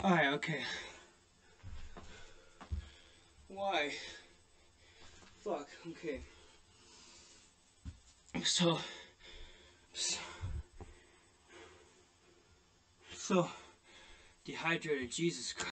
Alright, okay. Why? Fuck, okay. So dehydrated, Jesus Christ.